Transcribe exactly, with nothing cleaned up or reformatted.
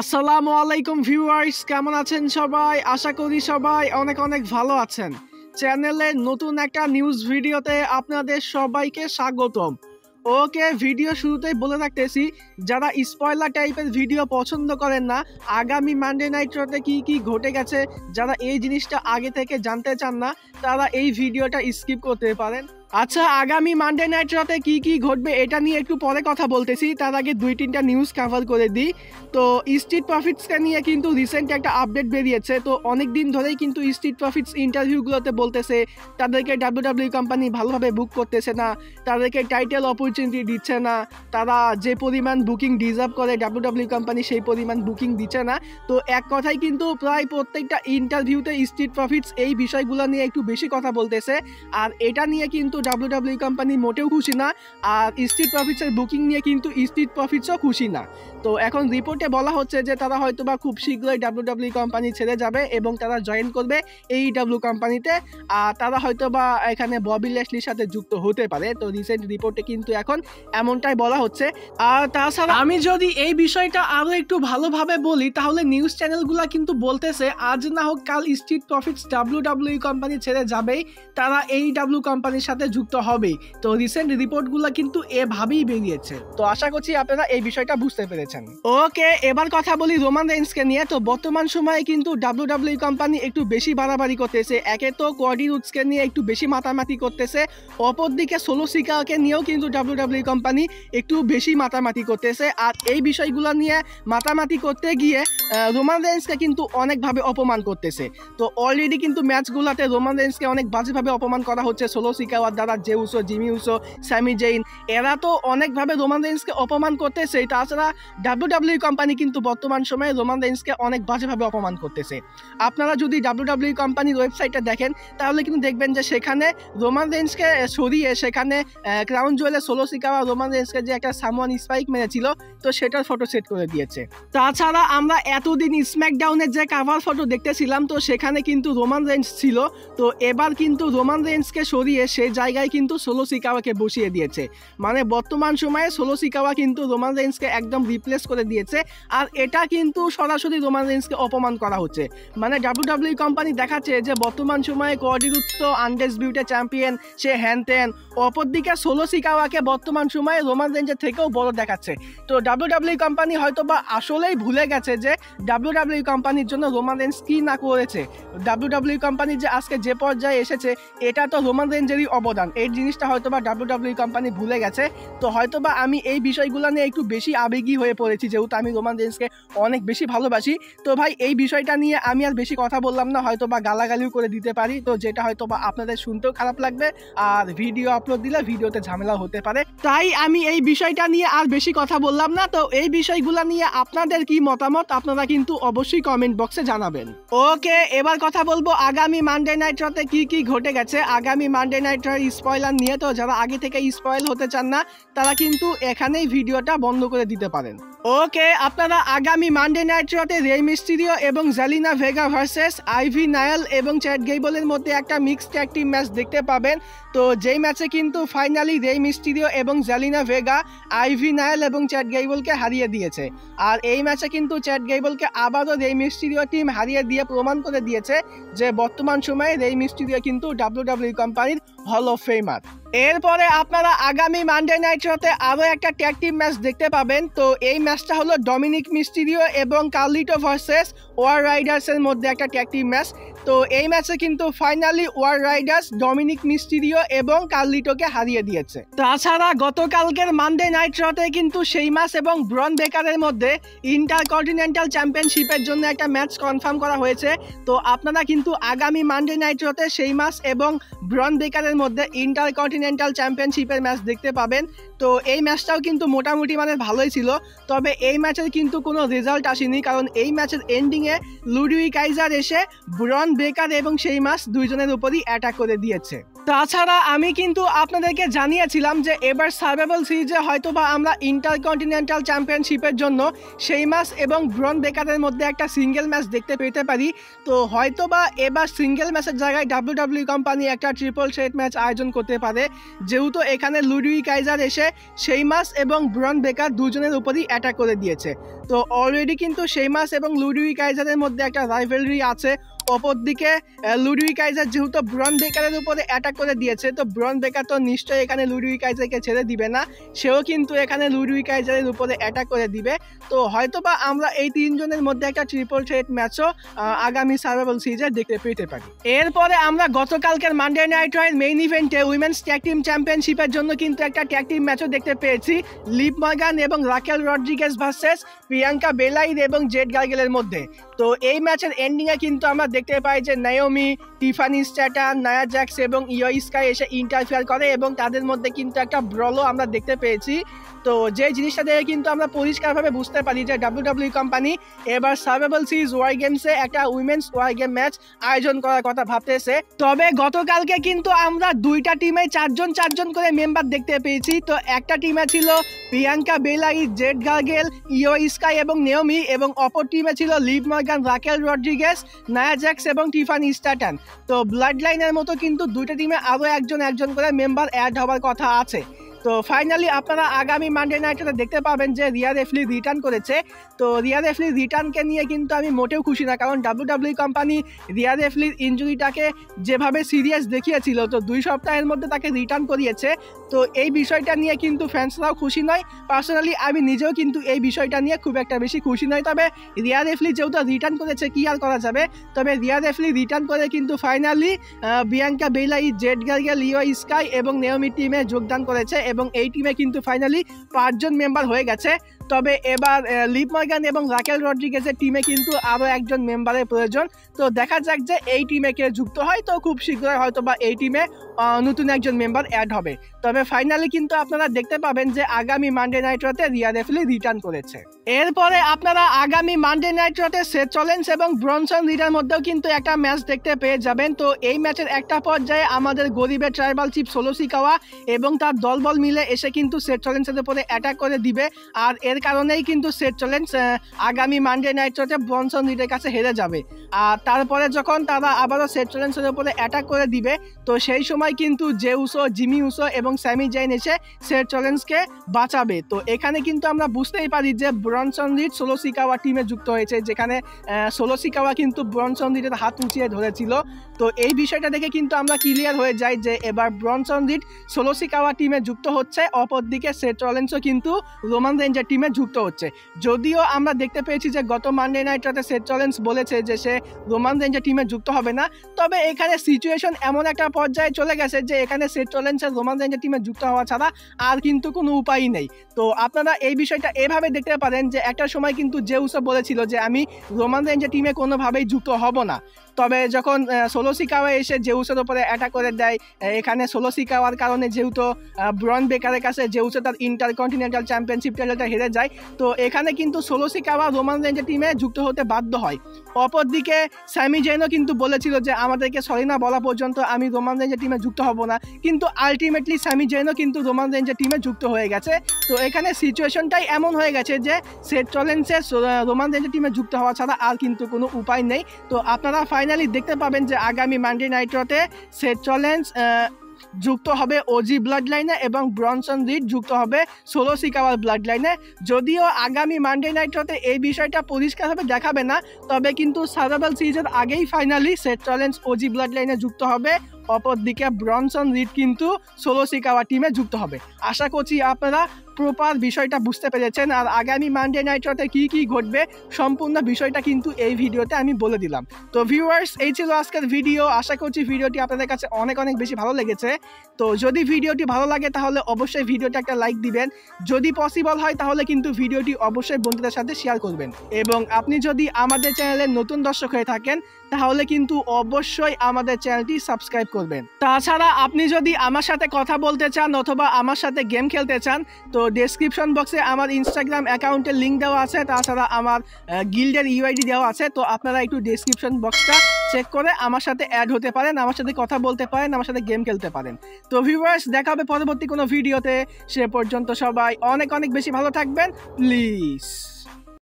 আসসালামু আলাইকুম ভিউয়ার্স, কেমন আছেন সবাই? আশা করি সবাই অনেক অনেক ভালো আছেন। চ্যানেলে নতুন একটা নিউজ ভিডিওতে আপনাদের সবাইকে স্বাগতম। ওকে, ভিডিও শুরুতেই বলে রাখতেছি, যারা স্পয়লার টাইপের ভিডিও পছন্দ করেন না, আগামী মানডে নাইট রোতে কী কী ঘটে গেছে যারা এই জিনিসটা আগে থেকে জানতে চান না, তারা এই ভিডিওটা স্কিপ করতে পারেন। আচ্ছা, আগামী মানডে নাইট রাতে কী কী ঘটবে এটা নিয়ে একটু পরে কথা বলতেছি, তার আগে দুই তিনটা নিউজ কভার করে দিই। তো স্ট্রিট প্রফিটসকে নিয়ে কিন্তু রিসেন্ট একটা আপডেট বেরিয়েছে। তো অনেক দিন ধরেই কিন্তু স্ট্রিট প্রফিটস ইন্টারভিউগুলোতে বলতেছে তাদেরকে ডাব্লিউডাব্লিউ কোম্পানি ভালোভাবে বুক করতেছে না, তাদেরকে টাইটেল অপরচুনিটি দিচ্ছে না, তারা যে পরিমাণ বুকিং ডিজার্ভ করে ডাব্লিউডাব্লিউ কোম্পানি সেই পরিমাণ বুকিং দিচ্ছে না। তো এক কথায় কিন্তু প্রায় প্রত্যেকটা ইন্টারভিউতে স্ট্রিট প্রফিটস এই বিষয়গুলো নিয়ে একটু বেশি কথা বলতেছে, আর এটা নিয়ে কিন্তু ডাব্লিউডাব্লিউ কোম্পানি মোটেও খুশি না, আর স্ট্রিট প্রফিটসের বুকিং নিয়ে কিন্তু স্ট্রিট প্রফিটসও খুশি না। তো এখন রিপোর্টে বলা হচ্ছে যে তারা হয়তো বা খুব শীঘ্রই ডাব্লিউডাব্লিউ কোম্পানি ছেড়ে যাবে এবং তারা জয়েন করবে এ ই ডব্লিউ কোম্পানিতে, আর তারা হয়তো বা এখানে ববি ল্যাশলির সাথে যুক্ত হতে পারে। তো রিসেন্ট রিপোর্টে কিন্তু এখন এমনটাই বলা হচ্ছে। আর তাছাড়া আমি যদি এই বিষয়টা আরও একটু ভালোভাবে বলি, তাহলে নিউজ চ্যানেলগুলো কিন্তু বলতেছে আজ না হোক কাল স্ট্রিট প্রফিটস ডাব্লিউডাব্লিউ কোম্পানি ছেড়ে যাবেই, তারা এ ই ডব্লিউ কোম্পানির সাথে যুক্ত হবে। তো রিসেন্ট রিপোর্টগুলো কিন্তু এভাবেই বেরিয়েছে। তো আশা করছি আপনারা এই বিষয়টা বুঝতে পেরেছেন। ওকে, এবার কথা বলি রোমান রেইন্সকে নিয়ে। তো বর্তমান সময়ে কিন্তু ডাব্লিউডাব্লিউ কোম্পানি একটু বেশি বাড়াবাড়ি করতেছে। একে তো কোডি রুটসকে নিয়ে একটু বেশি মাতামাতি করতেছে, অপরদিকে সোলো সিকোয়াকে নিয়েও কিন্তু ডাব্লিউডাব্লিউ কোম্পানি একটু বেশি মাতামাতি করতেছে। আর এই বিষয়গুলো নিয়ে মাতামাতি করতে গিয়ে রোমান রেইন্সকে কিন্তু অনেকভাবে অপমান করতেছে। তো অলরেডি কিন্তু ম্যাচগুলোতে রোমান রেইন্সকে অনেক বাজেভাবে অপমান করা হচ্ছে সোলো সিকোয়া দ্বারা, যে Uso, Jimmy Uso, Sami Zayn, এরা তো অনেকভাবে রোমান রেইন্সকে অপমান করতেছে। তাছাড়া ডাব্লিউডাব্লিউ কোম্পানি কিন্তু বর্তমান সময়ে রোমান রেইন্সকে অনেক বাজেভাবে অপমান করতেছে। আপনারা যদি ডাব্লিউডাব্লিউ কোম্পানির ওয়েবসাইটটা দেখেন তাহলে কিন্তু দেখবেন যে সেখানে রোমান রেইন্সকে সরিয়ে সেখানে ক্রাউন জুয়েলের সোলো সিকোয়া রোমান রেইন্সকে যে একটা সামওয়ান স্পাইক মেরেছিল, তো সেটার ফটো সেট করে দিয়েছে। তাছাড়া আমরা এতদিন স্ম্যাকডাউনের যে কাভার ফটো দেখতেছিলাম, তো সেখানে কিন্তু রোমান রেইন্স ছিল। তো এবার কিন্তু রোমান রেইন্সকে সরিয়ে সে জায়গায় কিন্তু সোলো সিকোয়াকে বসিয়ে দিয়েছে। মানে বর্তমান সময়ে সোলো সিকোয়া কিন্তু রোমান রেইন্সকে একদম রিপ্লেস করে দিয়েছে, আর এটা কিন্তু সরাসরি রোমান রেইন্সকে অপমান করা হচ্ছে। মানে ডাব্লিউডাব্লিউ কোম্পানি দেখাচ্ছে যে বর্তমান সময়ে কোডি রুডস তো আনডিসপিউটেড চ্যাম্পিয়ন, সে হ্যানত্যান, অপরদিকে সোলো সিকোয়াকে বর্তমান সময়ে রোমান রেইন্সের থেকেও বড় দেখাচ্ছে। তো ডাব্লিউডাব্লিউ কোম্পানি হয়তো বা আসলেই ভুলে গেছে যে ডাব্লিউডাব্লিউ কোম্পানির জন্য রোমান রেইন্স কি না করেছে। ডাব্লিউডাব্লিউ কোম্পানি যে আজকে যে পর্যায়ে এসেছে এটা তো রোমান রেইন্সেরই অবদান। এই জিনিসটা হয়তো বা ডাব্লিউডাব্লিউ কোম্পানি ভুলে গেছে। তো হয়তো বা আমি এই বিষয়গুলো নিয়ে একটু বেশি আবেগী হয়ে পড়েছি, যেহেতু আমি রোমান রেইন্সকে অনেক বেশি ভালোবাসি। তো ভাই, এই বিষয়টা নিয়ে আমি আর বেশি কথা বললাম না, হয়তো বা গালাগালিও করে দিতে পারি, তো যেটা হয়তো বা আপনাদের শুনতেও খারাপ লাগবে, আর ভিডিও আপলোড দিলে ভিডিওতে ঝামেলা হতে পারে, তাই আমি এই বিষয়টা নিয়ে আর বেশি কথা বললাম না। তো এই বিষয়গুলো নিয়ে আপনাদের কি মতামত আপনারা কিন্তু অবশ্যই কমেন্ট বক্সে জানাবেন। ওকে, এবার কথা বলবো আগামী মানডে নাইট রাতে কি কি ঘটে গেছে। আগামী মানডে নাইট রাত স্পয়লার নিয়ে তো যারা আগে থেকে স্পয়ল হতে চান না, তারা কিন্তু এখানেই ভিডিওটা বন্ধ করে দিতে পারেন। ওকে, আপনারা আগামী মানডে নাইট রাতে রে মিস্টেরিও এবং Zelina Vega versus Ivy Nile এবং চ্যাড গেবলের মধ্যে একটা মিক্সড ট্যাগ টিম ম্যাচ দেখতে পাবেন। তো যেই ম্যাচে কিন্তু ফাইনালি রে মিস্টেরিও এবং জেলিনা ভেগা আইভি নাইল এবং চ্যাড গেবলকে হারিয়ে দিয়েছে। আর এই ম্যাচে কিন্তু চ্যাড গেবলকে আবারও রে মিস্টেরিও টিম হারিয়ে দিয়ে প্রমাণ করে দিয়েছে যে বর্তমান সময়ে রে মিস্টেরিও কিন্তু ডাব্লিউডাব্লিউ কোম্পানির হল অফ ফেমার। এরপরে আপনারা আগামী মানডে নাইট শোতে আরও একটা ট্যাগ টিম ম্যাচ দেখতে পাবেন। তো এই ম্যাচটা হলো ডমিনিক মিস্টেরিও এবং কার্লিটো ভার্সেস ওয়ার রাইডার্সের মধ্যে একটা ট্যাগ টিম ম্যাচ। তো এই ম্যাচে কিন্তু finally war Riders Dominik Mysterio এবং কার্লিটোকে হারিয়ে দিয়েছে। তাছাড়া গতকালকের মানডে নাইট শোতে কিন্তু সেই ম্যাচ এবং ব্রন বেকারের মধ্যে ইন্টারকন্টিনেন্টাল চ্যাম্পিয়নশিপের জন্য একটা ম্যাচ কনফার্ম করা হয়েছে। তো আপনারা কিন্তু আগামী মানডে নাইট শোতে সেই ম্যাচ এবং ব্রন বেকারের মধ্যে ইন্টারকন্টিনেন্টাল চ্যাম্পিয়নশিপের ম্যাচ দেখতে পাবেন। তো এই ম্যাচটাও কিন্তু মোটামুটি মানে ভালোই ছিল, তবে এই ম্যাচের কিন্তু কোনো রেজাল্ট আসেনি, কারণ এই ম্যাচের এন্ডিংয়ে লুডুই কাইজার এসে ব্রন বেকার এবং সেই ম্যাচ দুইজনের উপরই অ্যাটাক করে দিয়েছে। তাছাড়া আমি কিন্তু আপনাদেরকে জানিয়েছিলাম যে এবার সার্ভাইভাল সিরিজে হয়তো বা আমরা ইন্টারকন্টিনেন্টাল চ্যাম্পিয়নশিপের জন্য সেই ম্যাচ এবং ব্রন বেকারের মধ্যে একটা সিঙ্গেল ম্যাচ দেখতে পেতে পারি। তো হয়তো বা এবার সিঙ্গেল ম্যাচের জায়গায় ডাব্লিউডাব্লিউ কোম্পানি একটা ট্রিপল সেট ম্যাচ আয়োজন করতে পারে, যেহেতু এখানে লুডুই কাইজার এসে शेमास और ब्रॉन बेकार दुजोनेर ऊपर ही अटैक कर दिए। तो अलरेडी किन्तु शेमास और लुडविग काइजारेर मध्य एक राइवलरी आछे। অপরদিকে লুডউইগ কাইজার যেহেতু ব্রন বেকারের উপরে অ্যাটাক করে দিয়েছে, তো ব্রন বেকার তো নিশ্চয়ই এখানে লুডউইগ কাইজারকে ছেড়ে দিবে না, সেও কিন্তু এখানে লুডউইগ কাইজারের উপরে অ্যাটাক করে দিবে। তো হয়তোবা আমরা এই তিনজনের মধ্যে একটা ট্রিপল থ্রেট ম্যাচও আগামী সার্ভাইভাল সিরিজে দেখতে পেতে পারি। এরপরে আমরা গতকালকের মানডে নাইট রয়ের মেইন ইভেন্টে উইমেন্স ট্যাগ টিম চ্যাম্পিয়নশিপের জন্য কিন্তু একটা ট্যাগ টিম ম্যাচও দেখতে পেয়েছি লিভ মর্গান এবং রাকেল রড্রিগেজ ভার্সেস প্রিয়াঙ্কা বেলাইর এবং জেড গার্গেলের মধ্যে। তো এই ম্যাচের এন্ডিংয়ে কিন্তু আমরা দেখতে পাই যে নাওমি, টিফানি স্ট্র্যাটন, নায়া জ্যাক্স এবং ইয়ো স্কাই এসে ইন্টারফেয়ার করে এবং তাদের মধ্যে কিন্তু একটা ব্রলও আমরা দেখতে পেয়েছি। তো যে জিনিসটা দেখে কিন্তু আমরা পরিষ্কারভাবে বুঝতে পারি যে ডাব্লিউডাব্লিউই কোম্পানি এবার সার্ভাইভাল সিরিজ ওয়ার গেমসে একটা উইমেন্স ওয়ার গেম ম্যাচ আয়োজন করার কথা ভাবতেছে। তবে গতকালকে কিন্তু আমরা দুইটা টিমে চারজন চারজন করে মেম্বার দেখতে পেয়েছি। তো একটা টিমে ছিল Bianca Belair, Jade Cargill, Iyo Sky এবং নাওমি এবং অপর টিমে ছিল Liv Morgan, Raquel Rodriguez, Nia Jax এবং টিফানি স্ট্র্যাটন। তো ব্লাড লাইনের মতো কিন্তু দুইটা টিমে আরও একজন একজন করে মেম্বার অ্যাড হওয়ার কথা আছে। তো ফাইনালি আপনারা আগামী মানডে নাইটে দেখতে পাবেন যে রিয়া রিপ্লি রিটার্ন করেছে। তো রিয়া রিপ্লি রিটার্নকে নিয়ে কিন্তু আমি মোটেও খুশি না, কারণ ডাব্লিউডাব্লিউই কোম্পানি রিয়া রিপ্লির ইঞ্জুরিটাকে যেভাবে সিরিয়াস দেখিয়েছিল, তো দুই সপ্তাহের মধ্যে তাকে রিটার্ন করিয়েছে। তো এই বিষয়টা নিয়ে কিন্তু ফ্যান্সরাও খুশি নয়, পার্সোনালি আমি নিজেও কিন্তু এই বিষয়টা নিয়ে খুব একটা বেশি খুশি নয়। তবে রিয়া রিপ্লি যেহেতু রিটার্ন করেছে, কী আর করা যাবে। তবে রিয়া রিপ্লি রিটার্ন করে কিন্তু finally Bianca Belair, Jade Cargill, Iyo Sky এবং নাওমি টিমে যোগদান করেছে এবং এই টিমে কিন্তু ফাইনালি পাঁচজন মেম্বার হয়ে গেছে। তবে এবার লিভ মর্গান এবং রাকেল রড্রিগেজের টিমে কিন্তু আরও একজন মেম্বারের প্রয়োজন। তো দেখা যাক যে এই টিমে কে যুক্ত হয়। তো খুব শীঘ্রই হয়তো বা এই টিমে নতুন একজন মেম্বার অ্যাড হবে। তবে ফাইনালি কিন্তু আপনারা দেখতে পাবেন যে আগামী মানডে নাইট রোতে রিয়া রিপ্লি রিটার্ন করেছে। এরপরে আপনারা আগামী মানডে নাইট রোতে সেথ রলিন্স এবং ব্রনসন রিডের মধ্যেও কিন্তু একটা ম্যাচ দেখতে পেয়ে যাবেন। তো এই ম্যাচের একটা পর্যায়ে আমাদের গরিবের ট্রাইবাল চিফ সোলো সিকোয়া এবং তার দলবল মিলে এসে কিন্তু সেথ রলিন্সের উপরে অ্যাটাক করে দিবে। আর এর কারণেই কিন্তু সেথ রলিন্স আগামী মানডে নাইট রোতে ব্রনসন রিডের কাছে হেরে যাবে। আর তারপরে যখন তারা আবারও সেথ রলিন্সের উপরে অ্যাটাক করে দিবে, তো সেই সময় কিন্তু জেউসো, জিমি উসো এবং স্যামি জাইন এসে সেথ রলিন্সকে বাঁচাবে। তো এখানে কিন্তু আমরা বুঝতেই পারি যে ব্রনসন রিড সোলো সিকোয়া টিমে যুক্ত হয়েছে, যেখানে সোলো সিকোয়া কিন্তু ব্রনসন রিডের হাত উঁচিয়ে ধরেছিল। তো এই বিষয়টা দেখে কিন্তু আমরা ক্লিয়ার হয়ে যাই যে এবার ব্রনসন রিড সোলো সিকোয়া টিমে যুক্ত হচ্ছে। অপরদিকে সেথ রলিন্সও কিন্তু রোমান রেঞ্জের টিমে যুক্ত হচ্ছে। যদিও আমরা দেখতে পেয়েছি যে গত মানডে নাইট রাতে সেথ রলিন্স বলেছে যে সে রোমান রেঞ্জের টিমে যুক্ত হবে না, তবে এখানে সিচুয়েশন এমন একটা পর্যায়ে চলে গেছে যে এখানে সেথ রলিন্সের রোমান রেঞ্জের টিমে যুক্ত হওয়া ছাড়া আর কিন্তু কোনো উপায়ই নেই। তো আপনারা এই বিষয়টা এভাবে দেখতে পারেন যে একটা সময় কিন্তু জেউসো বলেছিল যে আমি রোমান রেঞ্জের টিমে কোনোভাবেই যুক্ত হব না, তবে যখন সোলো সিকোয়া এসে জেউসের উপরে অ্যাটাক করে দেয়, এখানে সোলো সিকোয়ার কারণে যেহেতু ব্রন বেকারের কাছে জেউসো তার ইন্টার কন্টিনেন্টাল চ্যাম্পিয়নশিপ টাইটেলটা হেরে যায়, তো এখানে কিন্তু সোলো সিকোয়া রোমান রেঞ্জের টিমে যুক্ত হতে বাধ্য হয়। অপরদিকে স্যামি জাইনও কিন্তু বলেছিল যে আমাদেরকে সরি না বলা পর্যন্ত আমি রোমান রেঞ্জের টিমে যুক্ত হব না, কিন্তু আলটিমেটলি স্যামি জাইনও কিন্তু রোমান রেঞ্জের টিমে যুক্ত হয়ে গেছে। তো এখানে সিচুয়েশনটাই এমন হয়ে গেছে যে সেথ রলিন্সের রোমান রেঞ্জের টিমে যুক্ত হওয়া ছাড়া আর কিন্তু কোনো উপায় নেই। তো আপনারা ফাইনালি দেখতে পাবেন যে আগামী মানডে নাইট রোতে সেথ রলিন্স যুক্ত হবে ওজি ব্লাড লাইনে এবং ব্রনসন রিড যুক্ত হবে সোলো সিকোয়ার ব্লাড লাইনে। যদিও আগামী মানডে নাইট রোতে এই বিষয়টা পরিষ্কারভাবে দেখাবে না, তবে কিন্তু সার্ভাইভাল সিরিজের আগেই finally Seth Rollins OG blood লাইনে যুক্ত হবে, অপরদিকে ব্রনসন রিড কিন্তু সোলো সিকোয়া টিমে যুক্ত হবে। আশা করছি আপনারা প্রপার বিষয়টা বুঝতে পেরেছেন। আর আগামী মানডে নাইট রোতে কী কী ঘটবে সম্পূর্ণ বিষয়টা কিন্তু এই ভিডিওতে আমি বলে দিলাম। তো ভিউয়ার্স, এই ছিল আজকের ভিডিও। আশা করছি ভিডিওটি আপনাদের কাছে অনেক অনেক বেশি ভালো লেগেছে। তো যদি ভিডিওটি ভালো লাগে তাহলে অবশ্যই ভিডিওটা একটা লাইক দিবেন, যদি পসিবল হয় তাহলে কিন্তু ভিডিওটি অবশ্যই বন্ধুদের সাথে শেয়ার করবেন। এবং আপনি যদি আমাদের চ্যানেলে নতুন দর্শক হয়ে থাকেন তাহলে কিন্তু অবশ্যই আমাদের চ্যানেলটি সাবস্ক্রাইব করবেন। তাছাড়া আপনি যদি আমার সাথে কথা বলতে চান অথবা আমার সাথে গেম খেলতে চান, তো ডেসক্রিপশন বক্সে আমার ইনস্টাগ্রাম অ্যাকাউন্টের লিঙ্ক দেওয়া আছে, তাছাড়া আমার গিল্ডের ইউআইডি দেওয়া আছে। তো আপনারা একটু ডেসক্রিপশন বক্সটা চেক করে আমার সাথে অ্যাড হতে পারেন, আমার সাথে কথা বলতে পারেন, আমার সাথে গেম খেলতে পারেন। তো ভিউয়ার্স, দেখা হবে পরবর্তী কোনো ভিডিওতে। সে পর্যন্ত সবাই অনেক অনেক বেশি ভালো থাকবেন। প্লিজ।